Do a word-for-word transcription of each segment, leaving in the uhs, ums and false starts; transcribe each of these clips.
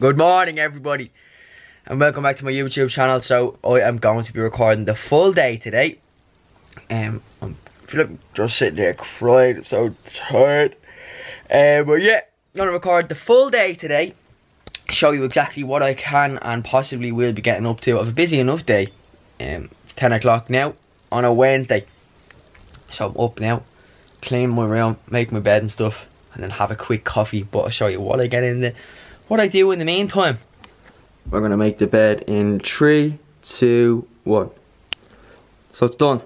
Good morning everybody and welcome back to my YouTube channel. So I am going to be recording the full day today. Um, I'm just sitting there crying, I'm so tired. Um, but yeah, I'm going to record the full day today. Show you exactly what I can and possibly will be getting up to. I have a busy enough day. Um, it's ten o'clock now on a Wednesday. So I'm up now, clean my room, make my bed and stuff, and then have a quick coffee. But I'll show you what I get in there, what I do in the meantime. We're gonna make the bed in three, two, one. So it's done.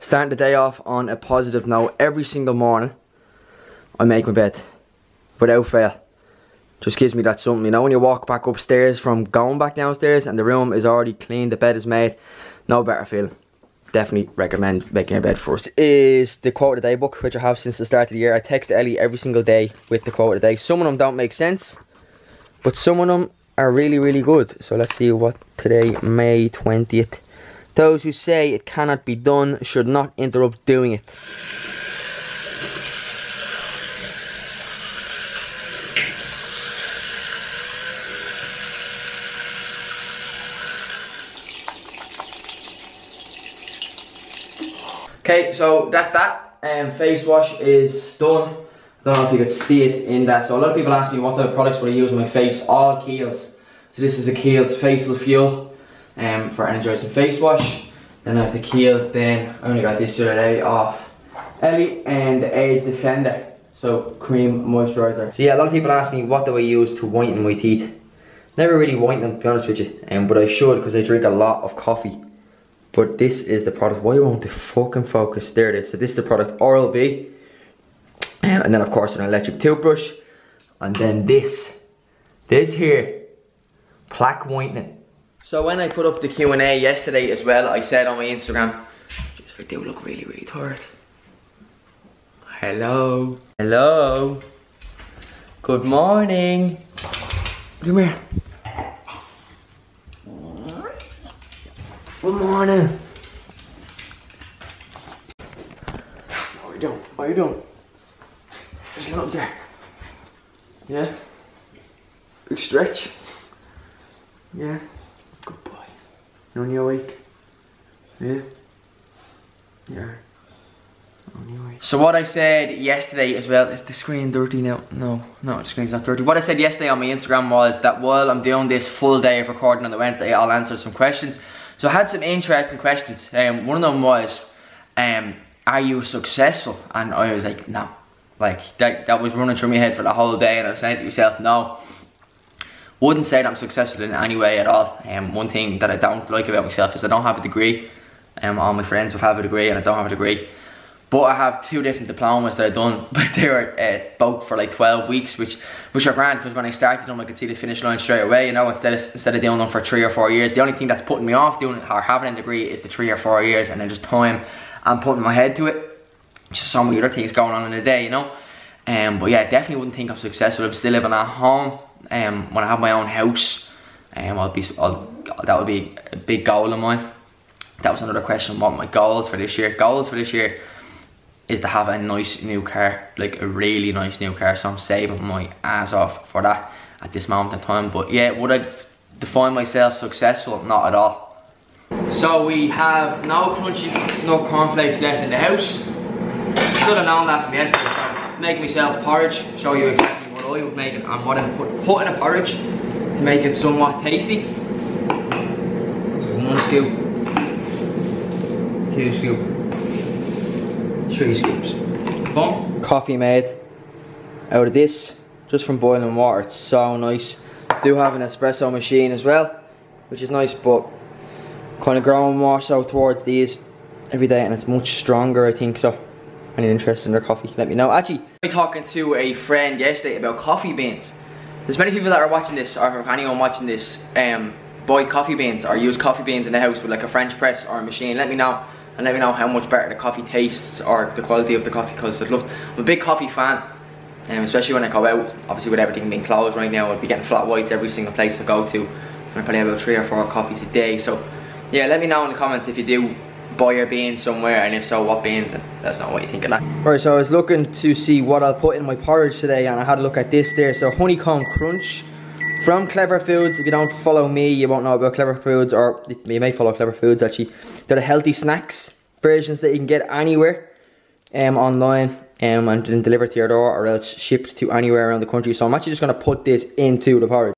Starting the day off on a positive note. Every single morning, I make my bed without fail. Just gives me that something, you know, when you walk back upstairs from going back downstairs and the room is already clean, the bed is made, no better feeling. Definitely recommend making your bed first. Is the quote of the day book, which I have since the start of the year. I text Ellie every single day with the quote of the day. Some of them don't make sense, but some of them are really, really good. So let's see what today, May twentieth. Those who say it cannot be done should not interrupt doing it. Okay, so that's that. And um, face wash is done. I don't know if you could see it in that. So a lot of people ask me what type of products would I use on my face. All Kiehl's. So this is the Kiehl's Facial Fuel um, for energising face wash. Then I have the Kiehl's. Then I only got this today off Ellie and the Age Defender. So cream moisturiser. So yeah, a lot of people ask me what do I use to whiten my teeth. Never really whiten them, to be honest with you. Um, but I should because I drink a lot of coffee. But this is the product. Why won't the fucking focus? There it is. So this is the product Oral-B. Um, and then of course an electric toothbrush. And then this. This here. Plaque whitening. So when I put up the Q and A yesterday as well, I said on my Instagram. I do look really, really tired. Hello. Hello. Good morning. Come here. Good morning. How are you doing? How are you doing? Just look up there. Yeah? Big stretch. Yeah? Good boy. You're on your week. Yeah? Yeah. On your week. So what I said yesterday as well, is the screen dirty now? No, no, the screen's not dirty. What I said yesterday on my Instagram was that while I'm doing this full day of recording on the Wednesday, I'll answer some questions. So I had some interesting questions. Um, one of them was, um, are you successful? And I was like, no. Like, that, that was running through my head for the whole day and I was saying to myself, no. Wouldn't say that I'm successful in any way at all. Um, one thing that I don't like about myself is I don't have a degree. Um, all my friends would have a degree and I don't have a degree. But I have two different diplomas that I've done, but they were uh, both for like twelve weeks, which which are grand, because when I started them I could see the finish line straight away, you know, instead of, instead of doing them for three or four years. The only thing that's putting me off doing or having a degree is the three or four years, and then just time and putting my head to it. Just so many other things going on in the day, you know. Um, but yeah, I definitely wouldn't think I'm successful. I'm still living at home. Um, when I have my own house, um, I'll be, I'll, that would be a big goal of mine. That was another question, what my goals for this year. Goals for this year is to have a nice new car, like a really nice new car, so I'm saving my ass off for that at this moment in time. But yeah, would I define myself successful? Not at all. So we have no crunchy, no cornflakes left in the house. Should have known that from yesterday, so I'm making myself porridge, show you exactly what I would make it and what I'm putting put in a porridge to make it somewhat tasty. One scoop, two scoop. Three scoops. Boom. Coffee made out of this, just from boiling water. It's so nice. I do have an espresso machine as well, which is nice, but kind of growing more so towards these every day, and it's much stronger, I think. So, any interest in their coffee, let me know. Actually, I was talking to a friend yesterday about coffee beans. There's many people that are watching this, or if anyone watching this, um, buy coffee beans or use coffee beans in the house with like a French press or a machine. Let me know. And let me know how much better the coffee tastes or the quality of the coffee, because I'd love to. I'm a big coffee fan, um, especially when I go out. Obviously with everything being closed right now, I'll be getting flat whites every single place I go to. And I probably have about three or four coffees a day. So yeah, let me know in the comments if you do buy your beans somewhere, and if so, what beans, and that's not what you think of that. Alright, so I was looking to see what I'll put in my porridge today, and I had a look at this there. So honeycomb crunch, from Clever Foods. If you don't follow me, you won't know about Clever Foods, or you may follow Clever Foods actually. They're the healthy snacks versions that you can get anywhere um, online um, and then delivered to your door, or else shipped to anywhere around the country. So I'm actually just going to put this into the porridge.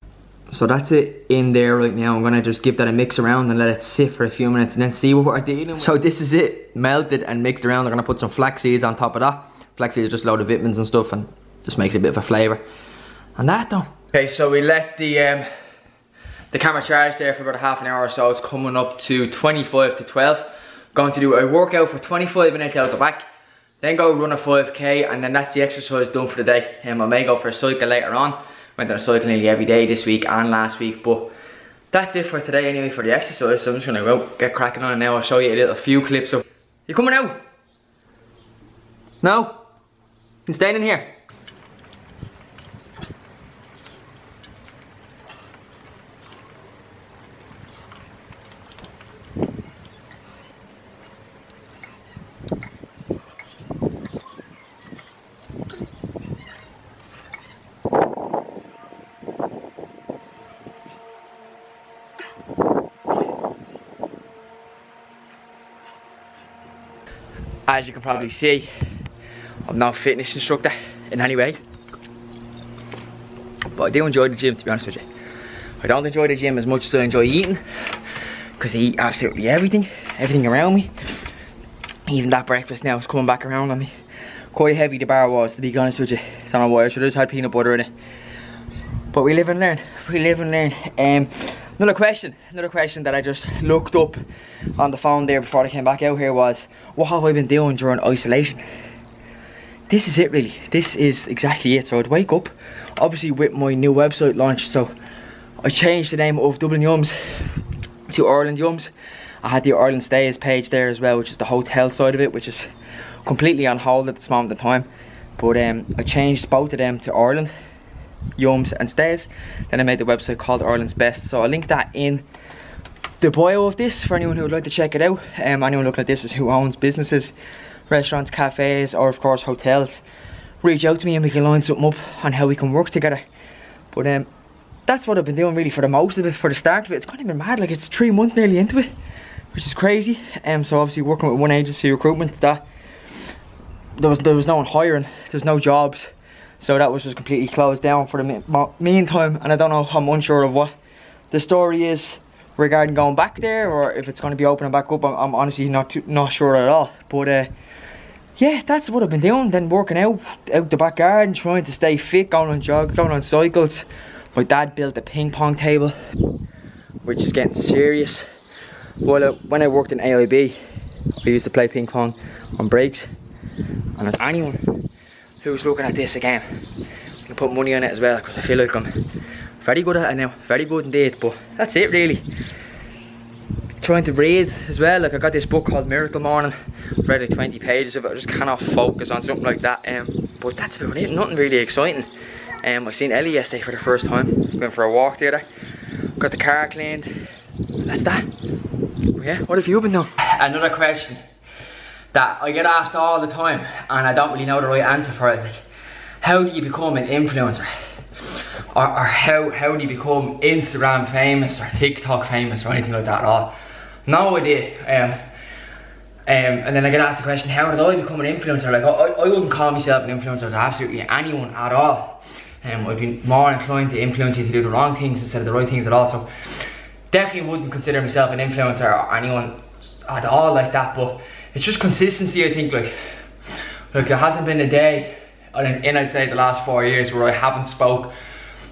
So that's it in there right now. I'm going to just give that a mix around and let it sit for a few minutes and then see what we're dealing with. So this is it, melted and mixed around. I'm going to put some flax seeds on top of that. Flax seeds is just a load of vitamins and stuff and just makes it a bit of a flavour. And that done. Okay, so we let the um, the camera charge there for about a half an hour or so. It's coming up to twenty-five to twelve. Going to do a workout for twenty-five minutes out the back. Then go run a five K and then that's the exercise done for the day. Um, I may go for a cycle later on. Went on a cycle nearly every day this week and last week, but that's it for today anyway for the exercise. So I'm just gonna go get cracking on it now. I'll show you a little few clips of... You coming out? No? You're staying in here? As you can probably see, I'm no fitness instructor in any way, but I do enjoy the gym, to be honest with you. I don't enjoy the gym as much as I enjoy eating, because I eat absolutely everything, everything around me. Even that breakfast now is coming back around on me. Quite heavy the bar was, to be honest with you. I don't know why, I should have just had peanut butter in it. But we live and learn, we live and learn. Um, Another question, another question that I just looked up on the phone there before I came back out here was, what have I been doing during isolation? This is it really, this is exactly it. So I'd wake up, obviously with my new website launch, so I changed the name of Dublin Yums to Ireland Yums. I had the Ireland Stays page there as well, which is the hotel side of it, which is completely on hold at this moment in time. But um, I changed both of them to Ireland Yums and Stays. Then I made the website called Ireland's Best, so I'll link that in the bio of this for anyone who would like to check it out. Um, anyone looking at this is who owns businesses, restaurants, cafes, or of course hotels. Reach out to me and we can line something up on how we can work together. But um, that's what I've been doing really for the most of it, for the start of it. It's kind of been mad, like it's three months nearly into it, which is crazy. Um, so obviously working with one agency recruitment, that there was, there was no one hiring, there was no jobs. So that was just completely closed down for the meantime, and I don't know, I'm unsure of what the story is regarding going back there, or if it's going to be opening back up. I'm, I'm honestly not too, not sure at all. But uh, yeah, that's what I've been doing. Then working out, out the back garden, trying to stay fit, going on jogs, going on cycles. My dad built a ping pong table, which is getting serious. Well, uh, when I worked in A I B, I used to play ping pong on breaks, and if anyone who's looking at this again, I can put money on it as well, because I feel like I'm very good at it now, very good indeed. But that's it really. Trying to read as well, like I got this book called Miracle Morning. I've read like twenty pages of it. I just cannot focus on something like that. Um, but that's about it, nothing really exciting. Um, I seen Ellie yesterday for the first time, went for a walk the other, got the car cleaned, that's that. But yeah, what have you been doing? Another question that I get asked all the time, and I don't really know the right answer for it. It's like, how do you become an influencer? Or, or how, how do you become Instagram famous or TikTok famous or anything like that at all? No idea. Um, um, and then I get asked the question, how did I become an influencer? Like, I, I wouldn't call myself an influencer to absolutely anyone at all. Um, I'd be more inclined to influence you to do the wrong things instead of the right things at all. So definitely wouldn't consider myself an influencer or anyone at all like that. But it's just consistency, I think. Like, like there hasn't been a day in, I'd say, the last four years where I haven't spoke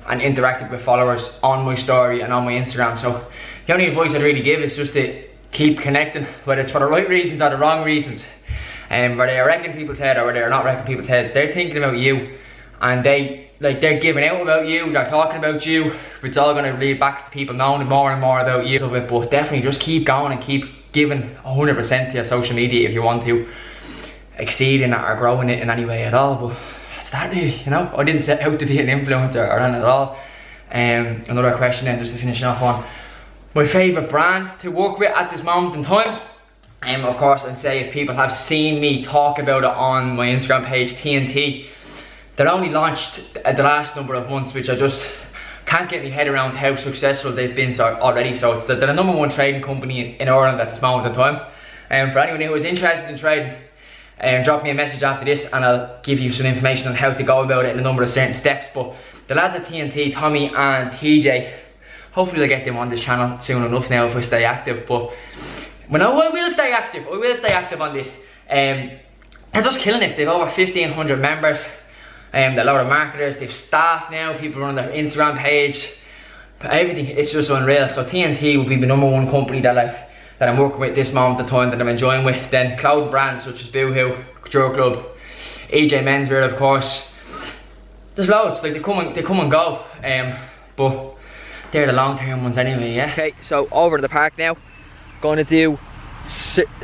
and interacted with followers on my story and on my Instagram. So the only advice I'd really give is just to keep connecting, whether it's for the right reasons or the wrong reasons. And um, whether they're wrecking people's head or whether they're not wrecking people's heads, they're thinking about you, and they, like, they're giving out about you, they're talking about you. It's all going to lead back to people knowing more and more about you. So, but definitely just keep going and keep giving one hundred percent to your social media if you want to exceed in it or grow in it in any way at all. But that's that really, you know. I didn't set out to be an influencer or anything at all. Um, another question then, just to finish off on, my favourite brand to work with at this moment in time. Um, of course, I'd say if people have seen me talk about it on my Instagram page, T N T, they're only launched at the last number of months, which I just can't get my head around how successful they've been so already. So it's the, they're the number one trading company in, in Ireland at this moment in time. And um, for anyone who is interested in trading, um, drop me a message after this and I'll give you some information on how to go about it and a number of certain steps. But the lads at T N T, Tommy and T J, hopefully I'll get them on this channel soon enough now if I stay active. But when I, I will stay active, I will stay active on this. Um, they're just killing it. They've over fifteen hundred members. Um, they're a lot of marketers, they've staff now, people run their Instagram page, everything, it's just unreal. So T N T will be the number one company that, I've, that I'm working with this moment in time, that I'm enjoying with. Then cloud brands such as Boohoo, Couture Club, A J Menswear of course. There's loads, like they come and, they come and go, um, but they're the long term ones anyway, yeah. Okay, so over to the park now, going to do a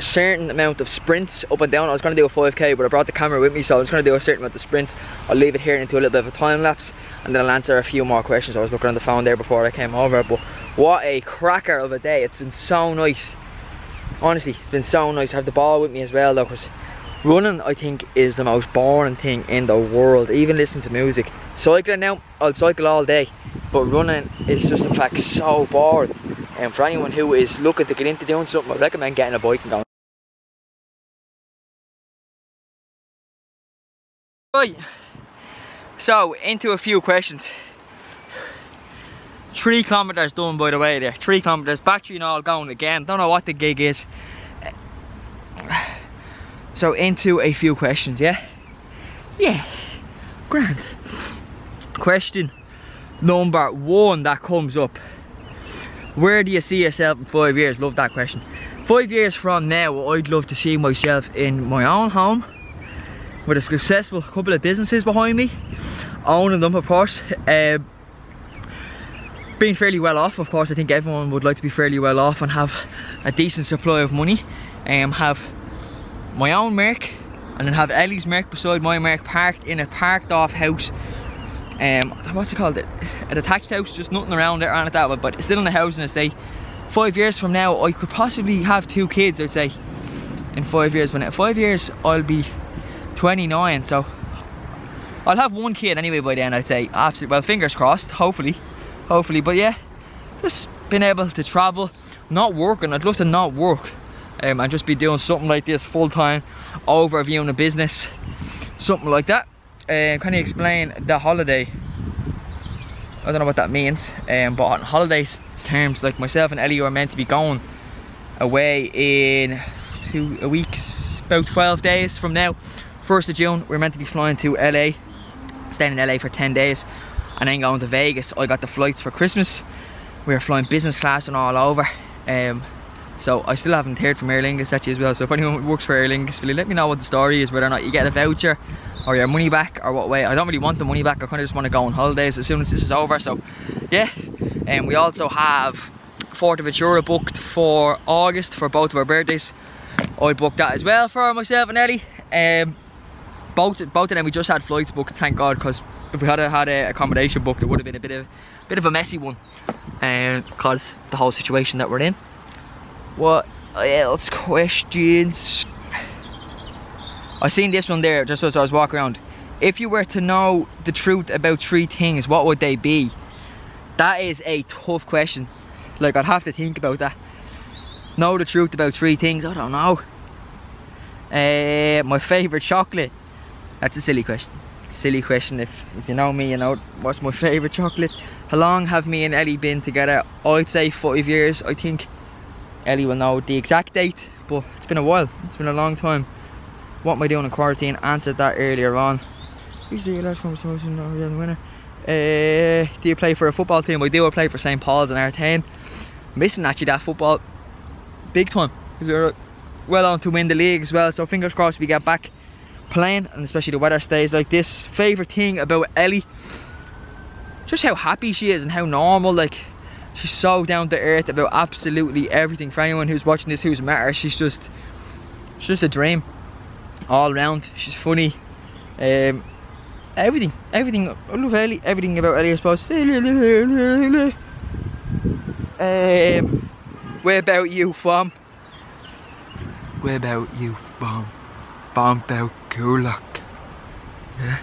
certain amount of sprints up and down. I was going to do a five K, but I brought the camera with me, so I'm just going to do a certain amount of sprints. I'll leave it here and do a little bit of a time lapse, and then I'll answer a few more questions. I was looking on the phone there before I came over, but what a cracker of a day. It's been so nice. Honestly, it's been so nice. I have the ball with me as well though, because running, I think, is the most boring thing in the world. Even listening to music. Cycling now, I'll cycle all day, but running is just in fact so boring. And for anyone who is looking to get into doing something, I recommend getting a bike and going. Right, so into a few questions. Three kilometers done by the way there, three kilometers, battery and all going again, don't know what the gig is. So into a few questions, yeah? Yeah, grand. Question number one that comes up. Where do you see yourself in five years? Love that question. Five years from now, I'd love to see myself in my own home, with a successful couple of businesses behind me, owning them of course. Uh, being fairly well off, of course. I think everyone would like to be fairly well off and have a decent supply of money. Um, have my own Merc, and then have Ellie's Merc beside my Merc, parked in a parked off house. Um, what's it called? A detached house, just nothing around it or anything like that, but still in the housing estate. Five years from now, I could possibly have two kids, I'd say. In five years, when at five years, I'll be twenty-nine, so I'll have one kid anyway by then, I'd say. Absolutely, well, fingers crossed, hopefully. Hopefully, but yeah, just being able to travel, not working. I'd love to not work um, and just be doing something like this full time, overviewing a business, something like that. Um, can you explain the holiday? I don't know what that means, um, but on holidays terms, like myself and Ellie are meant to be going away in two a week, about twelve days from now, first of June. We're meant to be flying to L A, staying in L A for ten days, and then going to Vegas. I got the flights for Christmas. We were flying business class and all over. Um, so I still haven't heard from Aer Lingus actually as well. So if anyone works for Aer Lingus, will you let me know what the story is, whether or not you get a voucher or your money back or what way. I don't really want the money back. I kind of just want to go on holidays as soon as this is over. So yeah, and um, we also have Fuerteventura booked for August for both of our birthdays. I booked that as well for myself and Ellie. Um, both both of them we just had flights booked, thank God, because if we had had a accommodation booked, it would have been a bit of bit of a messy one, and um, because the whole situation that we're in. What else? Questions. I seen this one there just as I was walking around. If you were to know the truth about three things, what would they be? That is a tough question. Like, I'd have to think about that. Know the truth about three things. I don't know. Uh, my favorite chocolate. That's a silly question. Silly question. If, if you know me, you know what's my favorite chocolate. How long have me and Ellie been together? I'd say five years. I think Ellie will know the exact date, but it's been a while. It's been a long time. What am I doing in quarantine? Answered that earlier on. Usually, last conversation over the winner. Uh, do you play for a football team? I do. I play for St Paul's and Artain. Missing actually that football big time. We're well on to win the league as well. So fingers crossed we get back playing, and especially the weather stays like this. Favorite thing about Ellie, just how happy she is and how normal. Like, she's so down to earth about absolutely everything. For anyone who's watching this who's met her, she's just she's just a dream all round. She's funny, um, everything everything I love Ellie, everything about Ellie I suppose. Um, where about you from? Where about you from? Bomb out Kulak. Yeah.